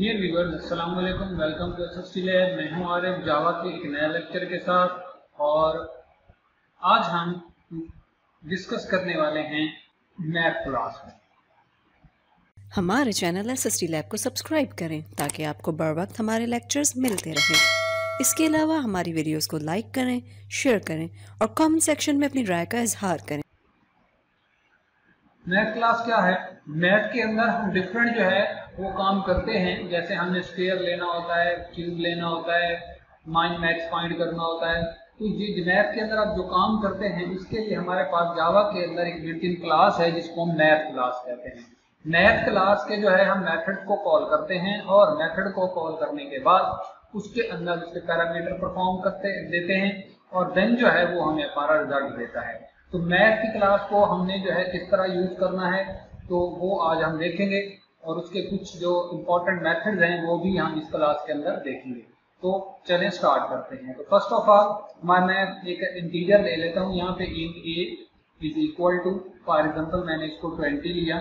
Dear viewers अस्सलाम वालेकुम, welcome to SST lab. मैं हूं आरिफ जावा के एक नया लेक्चर के साथ, और आज हम डिस्कस करने वाले हैं मैथ क्लास। हमारे चैनल SST लैब को सब्सक्राइब करें ताकि आपको बर वक्त हमारे लेक्चर्स मिलते रहें। इसके अलावा हमारी वीडियोस को लाइक करें, शेयर करें और कमेंट सेक्शन में अपनी राय का इजहार करें। मैथ क्लास क्या है? मैथ के अंदर हम डिफरेंट जो है वो काम करते हैं, जैसे हमने स्फीयर लेना होता है, क्यूब लेना होता है, माइंड मैक्स फाइंड करना होता है। तो ये मैथ के अंदर आप जो काम करते हैं, इसके लिए हमारे पास जावा के अंदर एक बिल्ट इन क्लास है जिसको हम मैथ क्लास कहते हैं। मैथ क्लास के जो है हम मेथड को कॉल करते हैं, और मेथड को कॉल करने के बाद उसके अंदर उसके पैरामीटर परफॉर्म करते देते हैं, और देन जो है वो हमें हमारा रिजल्ट देता है। तो मैथ की क्लास को हमने जो है किस तरह यूज करना है तो वो आज हम देखेंगे, और उसके कुछ जो इम्पोर्टेंट मेथड्स हैं वो भी हम इस क्लास के अंदर देखेंगे। तो चलें स्टार्ट करते हैं। तो फर्स्ट ऑफ ऑल मैं एक इंटीजर ले लेता हूँ। यहाँ पे int A is equal to, for example मैंने इसको 20 लिया,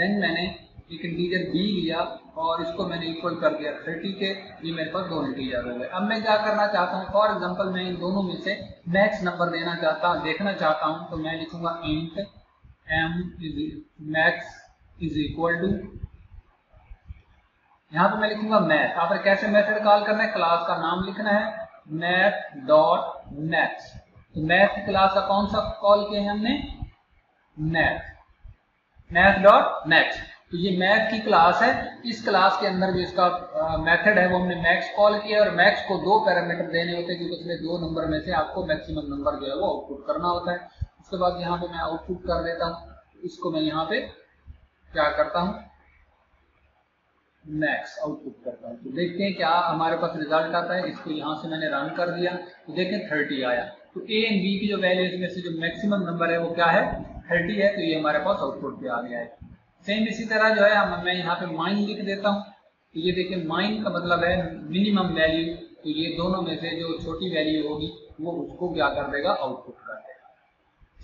देन मैंने एक इंटीजर बी लिया और इसको मैंने इक्वल कर दिया 30 के। ये मेरे पास दो इंटीजर हो गए। अब मैं क्या करना चाहता हूँ, फॉर एग्जाम्पल मैं इन दोनों में से मैक्स नंबर देखना चाहता हूँ। तो मैं लिखूंगा int M is max is equal to, यहाँ पर मैं लिखूंगा मैथ। यहाँ पर कैसे मेथड कॉल करना है, क्लास का नाम लिखना है मैथ डॉट मैथ्स। तो मैथ क्लास का कौन सा कॉल किया है हमने, मैथ, मैथ डॉट मैथ्स। तो ये मैथ की क्लास है। इस क्लास के अंदर जो इसका मेथड है वो हमने मैक्स कॉल किया, और मैक्स को दो पैरामीटर देने होते हैं क्योंकि उसमें दो नंबर में से आपको मैक्सिमम नंबर जो है वो आउटपुट करना होता है। उसके बाद यहाँ पे मैं आउटपुट कर देता हूँ, इसको मैं यहाँ पे क्या करता हूं मैक्स आउटपुट करता हूं। तो देखते हैं क्या हमारे पास रिजल्ट आता है। इसको यहां से मैंने रन कर दिया तो देखें 30 आया। तो ए एंड बी की जो वैल्यू इसमें से जो मैक्सिमम नंबर है वो क्या है, 30 है। तो ये हमारे पास आउटपुट पे आ गया है। सेम इसी तरह जो है मैं यहाँ पे माइन लिख देता हूँ। तो ये देखें माइन का मतलब है मिनिमम वैल्यू। तो ये दोनों में से जो छोटी वैल्यू होगी वो उसको क्या कर देगा, आउटपुट कर देगा।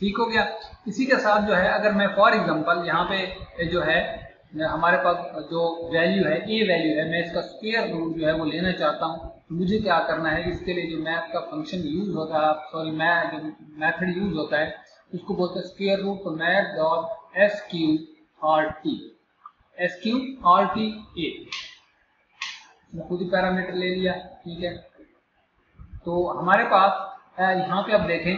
ठीक हो गया। इसी के साथ जो है अगर मैं फॉर एग्जांपल यहाँ पे जो है हमारे पास जो वैल्यू है ए वैल्यू है, मैं इसका स्क्वायर रूट जो है वो लेना चाहता हूँ। तो मुझे क्या करना है, इसके लिए जो मैथ का फंक्शन यूज होता है, सॉरी मैथड यूज होता है, उसको बोलते हैं स्क्वायर रूट। तो मैथ डॉट sqrt ए, खुद ही पैरामीटर ले लिया। ठीक है, तो हमारे पास यहाँ पे आप देखें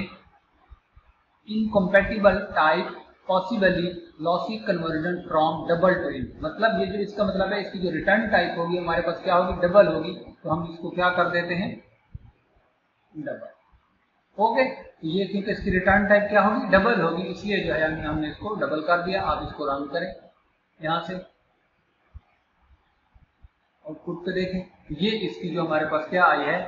incompatible type possibly lossy conversion from double to int. मतलब ये जो इसका मतलब है इसकी जो रिटर्न टाइप होगी हमारे पास क्या होगी, डबल होगी। तो हम इसको क्या कर देते हैं, डबल। ओके, ये क्योंकि इसकी रिटर्न टाइप क्या होगी, डबल होगी, इसलिए जो है हमने इसको डबल कर दिया। आप इसको रन करें, यहाँ से आउटपुट पे देखें ये इसकी जो हमारे पास क्या आई है,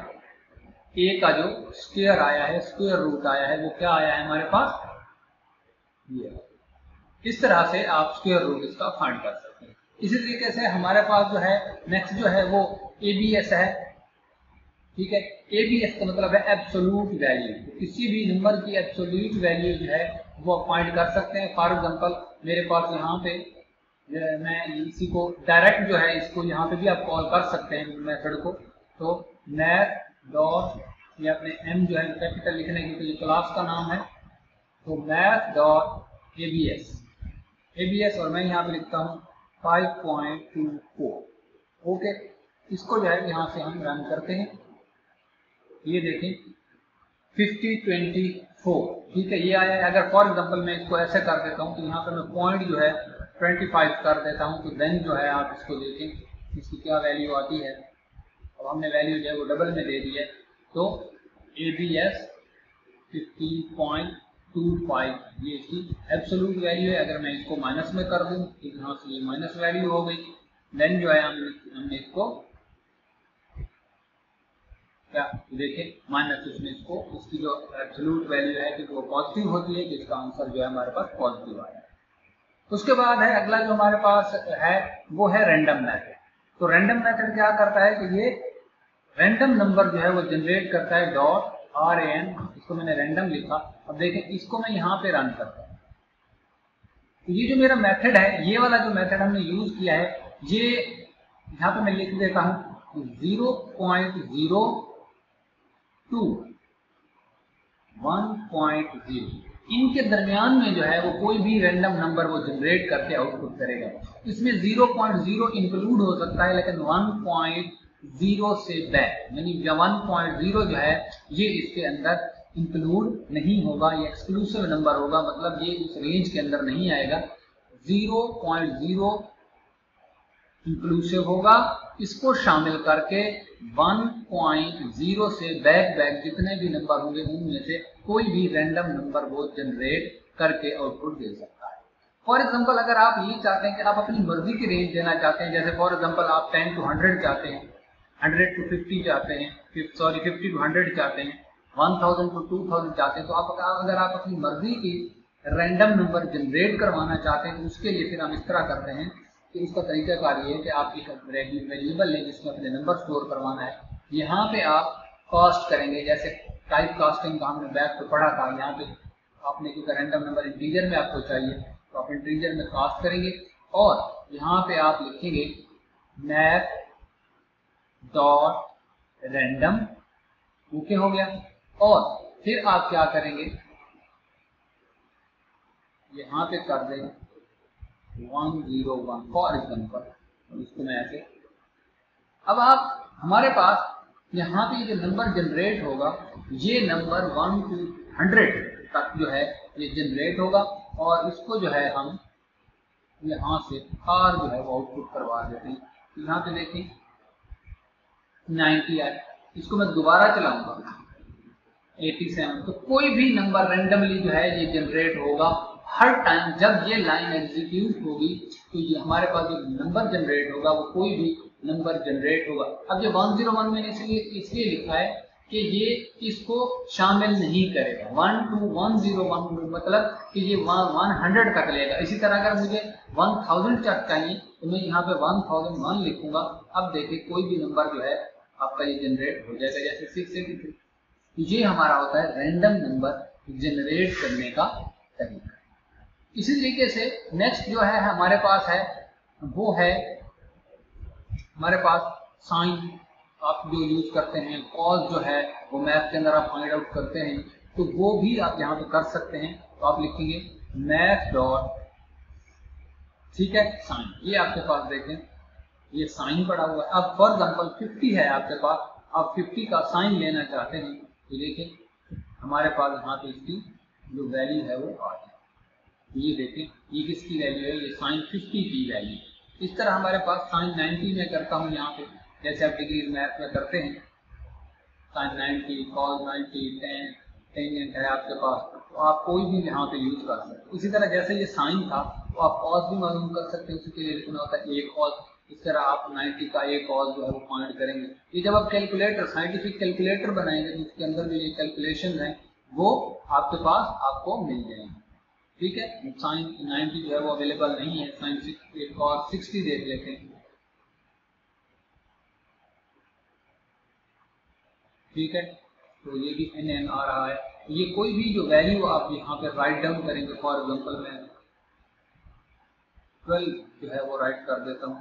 ए का जो स्क्वायर आया है, स्क्वायर रूट आया है, वो क्या आया है हमारे पास ये। इस तरह से आप स्क्वायर रूट इसका फाइंड कर सकते हैं। इसी तरीके से हमारे पास जो है नेक्स्ट जो है वो एबीएस है। ठीक है, एबीएस का मतलब है एब्सोल्यूट वैल्यू। किसी भी नंबर की एब्सोल्यूट वैल्यू जो है वो आप फाइंड कर सकते हैं। फॉर एग्जाम्पल मेरे पास यहाँ पे मैं इसी को डायरेक्ट जो है इसको यहाँ पे भी आप कॉल कर सकते हैं मेथड को। तो मैथ डॉट, ये अपने m जो है कैपिटल लिखने की, तो ये क्लास का नाम है। तो मैथ डॉट abs और मैं यहाँ पे लिखता हूँ 5.24। ओके, इसको जो है यहाँ से हम रन करते हैं। ये देखें 50.24। ठीक है, ये आया है। अगर फॉर एग्जांपल मैं इसको ऐसे कर देता हूँ तो यहाँ पे मैं पॉइंट जो है 25 कर देता हूँ। तो देन जो है आप इसको देखें इसकी क्या वैल्यू आती है। हमने वैल्यू जो है वो डबल में दे दी है। तो ABS 50.25 ये इसकी एब्सोल्यूट वैल्यू है। अगर मैं इसको माइनस में कर दूं तो यहाँ से ये माइनस वैल्यू हो गई। देन जो है हमने इसको क्या देखें माइनस, उसमें इसको इसकी जो एब्सोल्यूट वैल्यू है कि वो पॉजिटिव होती है, जिसका आंसर जो है हमारे पास पॉजिटिव आया। उसके बाद है अगला जो हमारे पास है वो है रैंडम मैथड। तो रैंडम मैथड क्या करता है कि ये रैंडम नंबर जो है वो जनरेट करता है डॉट RAN। इसको मैंने रैंडम लिखा। अब देखें इसको मैं यहाँ पे रन करता हूँ। तो ये जो मेरा मेथड है, ये वाला जो मेथड हमने यूज किया है ये यहाँ पे मैं लिख देता हूं 0.0 to 1.0, इनके दरमियान में जो है वो कोई भी रैंडम नंबर वो जनरेट करके आउटपुट करेगा। इसमें 0.0 इंक्लूड हो सकता है लेकिन 1.0 से बैक यानी 1.0 जो है ये इसके अंदर इंक्लूड नहीं होगा, ये एक्सक्लूसिव नंबर होगा, मतलब ये उस रेंज के अंदर नहीं आएगा। 0.0 इंक्लूसिव होगा, इसको शामिल करके 1.0 से बैक जितने भी नंबर होंगे उनमें से कोई भी रैंडम नंबर वो जनरेट करके आउटपुट दे सकता है। फॉर एग्जांपल अगर आप ये चाहते हैं कि आप अपनी मर्जी की रेंज देना चाहते हैं, जैसे फॉर एग्जांपल आप 10 टू 100 चाहते हैं, 100 टू 50 चाहते हैं, 50 टू 100 चाहते हैं, 1000 टू 2000 चाहते हैं, तो आप अगर आप अपनी मर्जी की रैंडम नंबर जनरेट करवाना चाहते हैं तो उसके लिए फिर हम इस तरह करते हैं कि इसका तरीकाकार ये है कि आप एक वेरिएबल लें जिसमें अपने नंबर स्टोर करवाना है। यहाँ पे आप कास्ट करेंगे, जैसे टाइप कास्टिंग का हमने बैक पे पढ़ा था। यहाँ पे आपने क्योंकि रैंडम नंबर इंटीजर में आपको चाहिए तो आप इंटीजर में कास्ट करेंगे और यहाँ पे आप लिखेंगे मैथ डॉट रैंडम, ओके हो गया। और फिर आप क्या करेंगे, यहाँ पे कर देंगे 101 फॉर एग्जाम्पल, इसको मैं ऐसे। अब आप हमारे पास यहाँ पे जो नंबर जनरेट होगा ये नंबर 1 to 100 तक जो है ये जनरेट होगा और इसको जो है हम यहाँ से आर जो है वो आउटपुट करवा देते हैं। यहाँ पे देखें 98, इसको मैं दोबारा चलाऊंगा 87, तो कोई भी नंबर रेंडमली जो है ये जनरेट होगा। हर टाइम जब ये लाइन एग्जीक्यूट होगी तो ये हमारे पास जो नंबर जनरेट होगा वो कोई भी नंबर जनरेट होगा। अब ये 101 में इसलिए लिखा है कि ये इसको शामिल नहीं करेगा, 1 to 101 मतलब कि ये 100 तक लेगा। इसी तरह अगर मुझे 1000 तक चाहिए तो मैं यहाँ पे 1001 लिखूंगा। अब देखिए कोई भी नंबर जो है आपका ये जनरेट हो जाएगा, जैसे 683। ये हमारा होता है रैंडम नंबर जनरेट करने का तरीका। इसी तरीके से नेक्स्ट जो है हमारे पास है वो है हमारे पास साइन, आप जो यूज करते हैं, कॉज जो है वो मैथ के अंदर आप फाइंड आउट करते हैं तो वो भी आप यहाँ पे कर सकते हैं। तो आप लिखेंगे मैथ डॉट ठीक है साइन, ये आपके पास देखें ये साइन पड़ा हुआ है। अब फॉर एग्जाम्पल 50 है आपके पास, आप 50 का साइन लेना चाहते हैं तो देखें हमारे पास यहाँ पे इसकी जो वैल्यू है वो आ जाए, ये देखें ये किसकी वैल्यू है, ये साइन 50 की वैल्यू। इस तरह हमारे पास साइन 90 में करता हूँ यहाँ पे, जैसे आप डिग्री मैथ में करते हैं साइन 90 कॉस 90 tan टेंजेंट है आपके पास, तो आप कोई भी यहाँ पे यूज कर सकते हैं। इसी तरह जैसे ये साइन था तो आप कॉस भी मालूम कर सकते हैं, उसके लिए लिखना होता है एक कॉस। इस तरह आप 90 का एक कॉस जो है वो फाइंड करेंगे। ये जब आप कैलकुलेटर साइंटिफिक कैलकुलेटर बनाएंगे तो उसके अंदर जो ये कैलकुलेशन है वो आपके पास आपको मिल जाएंगे, ठीक है। साइन 90 जो है वो अवेलेबल नहीं है, साइन 60 देख लेते हैं, ठीक है। तो ये भी NN आ रहा है, ये कोई भी जो वैल्यू आप यहाँ पे राइट डाउन करेंगे। फॉर एग्जाम्पल मैं 12 जो है वो राइट कर देता हूँ,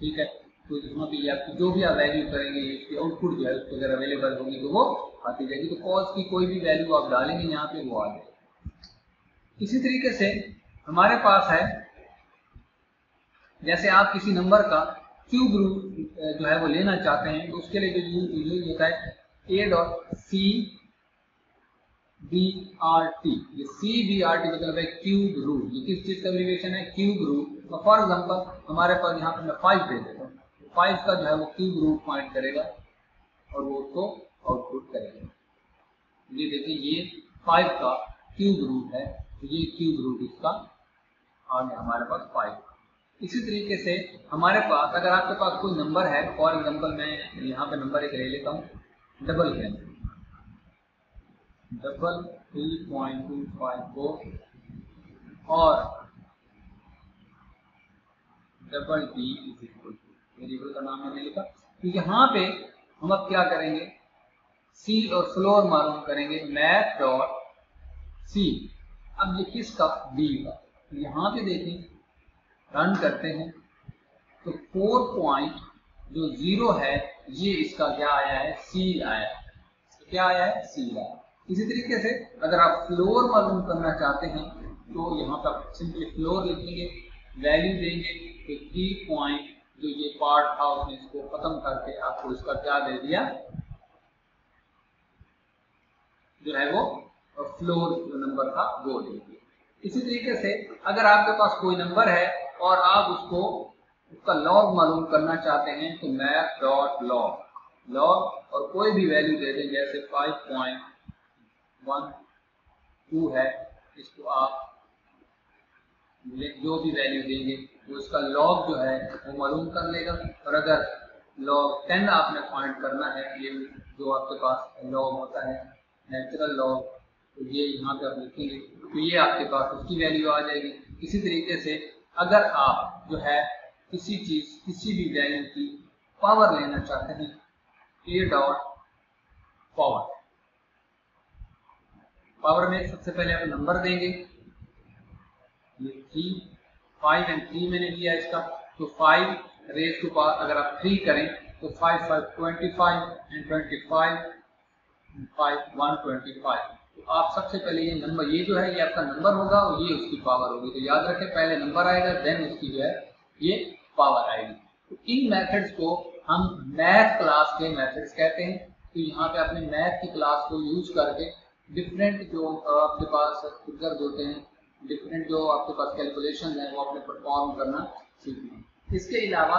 ठीक है। तो यहाँ पे आपकी जो भी आप वैल्यू करेंगे इसकी आउटपुट जो है उसको अगर अवेलेबल होगी तो वो आती जाएगी। तो कॉज की कोई भी वैल्यू आप डालेंगे यहाँ पे वो आ जाएगी। इसी तरीके से हमारे पास है जैसे आप किसी नंबर का क्यूब रूट जो है वो लेना चाहते हैं तो उसके लिए जो यूज होता है A dot C B R T. ये सी बी आर टी मतलब है क्यूब रूट, ये किस चीज का एब्रिविएशन है, क्यूब रूट। तो फॉर एग्जांपल हमारे पास यहाँ पे मैं 5 दे देता हूँ, 5 का जो है वो क्यूब रूट फाइंड करेगा और वो उसको आउटपुट करेगा। ये देखिए ये 5 का क्यूब रूट है, ये क्यूब रूट इसका आ गया हमारे पास 5। इसी तरीके से हमारे पास अगर आपके पास कोई नंबर है, फॉर एग्जाम्पल मैं यहाँ पे नंबर एक ले लेता हूँ डबल 3.254 और double D is equal to variable का नाम मैंने लिखा। तो यहाँ पे हम अब क्या करेंगे सी और फ्लोर मालूम करेंगे मैथ डॉट सी। अब ये किसका, डी का, तो यहाँ पे देखें रन करते हैं तो 4 पॉइंट जो 0 है ये इसका क्या आया है, सी आया है। क्या आया है, सी आया। इसी तरीके से अगर आप फ्लोर मालूम करना चाहते हैं तो यहाँ पर सिंपली फ्लोर लिखेंगे, वैल्यू देंगे तो 3 पॉइंट जो ये पार्ट था उसने इसको खत्म करके आपको इसका क्या दे दिया जो है वो फ्लोर जो नंबर था वो दे दिया। इसी तरीके से अगर आपके पास कोई नंबर है और आप उसको उसका लॉग मालूम करना चाहते हैं तो मैथ डॉट लॉग और कोई भी वैल्यू दे दें, जैसे 5.12 है, इसको आप जो भी वैल्यू देंगे वो इसका लॉग जो है वो मालूम कर लेगा। और अगर लॉग 10 आपने फाइंड करना है, ये जो आपके पास लॉग होता है नेचुरल लॉग, तो ये यहाँ पे आप लिखेंगे तो ये आपके पास उसकी वैल्यू आ जाएगी। इसी तरीके से अगर आप जो है किसी चीज़ किसी भी वैल्यू की पावर लेना चाहते हैं ए डॉट पावर, पावर में सबसे पहले आप नंबर देंगे, ये 3, 5 एंड 3 मैंने लिया इसका, तो 5 रेज टू पावर अगर आप 3 करें तो 5, 5, 25 एंड 25, 5, 125। तो आप सबसे पहले ये नंबर, ये जो है ये आपका नंबर होगा और ये उसकी पावर होगी। तो याद रखें पहले नंबर आएगा देन उसकी जो है ये पावर आएगी। तो इन मेथड्स को हम मैथ क्लास के मेथड्स कहते हैं। तो यहाँ पे आपने मैथ की क्लास को यूज करके डिफरेंट जो आपके पास फिगर्स होते हैं, डिफरेंट जो आपके पास कैलकुलेशन है वो आपने परफॉर्म करना सीखना। इसके अलावा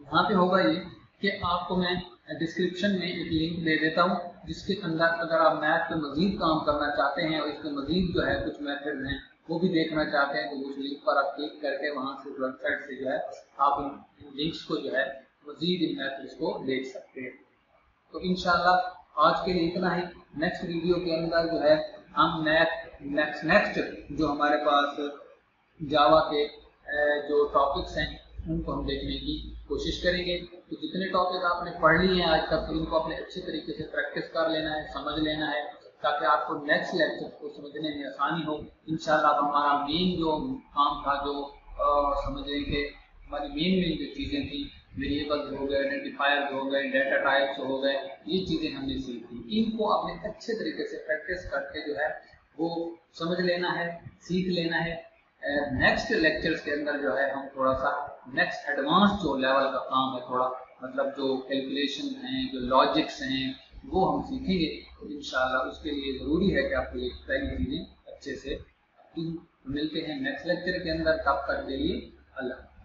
यहाँ पे होगा ये कि आपको मैं डिस्क्रिप्शन में एक लिंक दे देता हूँ जिसके अंदर अगर आप मैथ पे मज़ीद काम करना चाहते हैं और इसमें मज़ीद जो है कुछ मेथड हैं वो भी देखना चाहते हैं तो उस लिंक पर आप क्लिक करके वहाँ से वेबसाइट से जो है आप इन लिंक्स को जो है मज़ीद इन मैथड्स को देख सकते हैं। तो इंशाल्लाह आज के लिए इतना ही। नेक्स्ट वीडियो के अंदर जो है हम नेक्स्ट जो हमारे पास जावा के जो टॉपिक्स हैं उनको हम देखने की कोशिश करेंगे। तो जितने टॉपिक आपने पढ़ लिए हैं आज तक उनको आपने अच्छे तरीके से प्रैक्टिस कर लेना है, समझ लेना है, ताकि आपको नेक्स्ट लेक्चर को समझने में आसानी हो। इंशाल्लाह हमारा मेन जो काम था जो समझने के हमारी मेन जो चीज़ें थी, वेरिएबल्स हो गए, आइडेंटिफायर हो गए, डाटा टाइप्स हो गए, ये चीज़ें हमने सीखी। इनको आपने अच्छे तरीके से प्रैक्टिस करके जो है वो समझ लेना है, सीख लेना है। नेक्स्ट लेक्चर्स के अंदर जो है हम थोड़ा सा नेक्स्ट एडवांस जो लेवल का काम है, थोड़ा मतलब जो कैलकुलेशन हैं, जो लॉजिक्स हैं, वो हम सीखेंगे। तो इंशाल्लाह उसके लिए ज़रूरी है कि आपको ये सारी चीज़ें अच्छे से। मिलते हैं नेक्स्ट लेक्चर के अंदर, तब तक के लिए अल्लाह।